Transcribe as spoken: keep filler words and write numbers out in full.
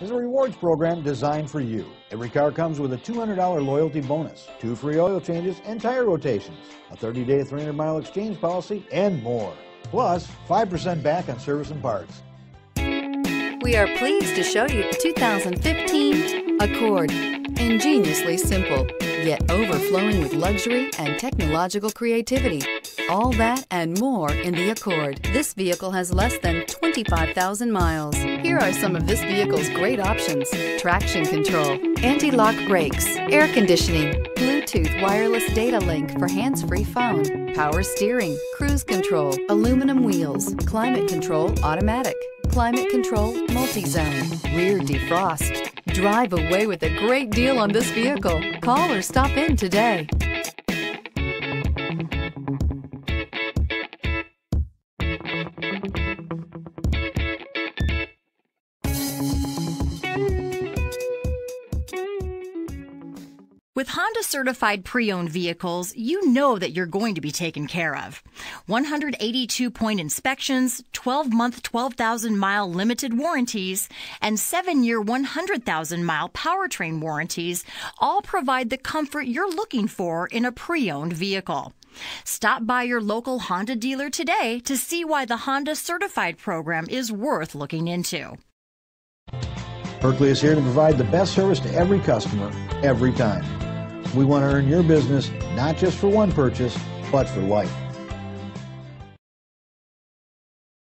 is a rewards program designed for you. Every car comes with a two hundred dollar loyalty bonus, two free oil changes and tire rotations, a thirty day, three hundred mile exchange policy, and more. Plus, five percent back on service and parts. We are pleased to show you the two thousand fifteen Accord. Ingeniously simple, yet overflowing with luxury and technological creativity. All that and more in the Accord. This vehicle has less than twenty-five thousand miles. Here are some of this vehicle's great options: traction control, anti-lock brakes, air conditioning, Bluetooth wireless data link for hands-free phone, power steering, cruise control, aluminum wheels, climate control automatic, climate control multi-zone, rear defrost. Drive away with a great deal on this vehicle. Call or stop in today. With Honda certified pre-owned vehicles, you know that you're going to be taken care of. one hundred eighty-two point inspections, twelve month, twelve thousand mile limited warranties, and seven year, one hundred thousand mile powertrain warranties all provide the comfort you're looking for in a pre-owned vehicle. Stop by your local Honda dealer today to see why the Honda certified program is worth looking into. Buerkle is here to provide the best service to every customer, every time. We want to earn your business, not just for one purchase, but for life.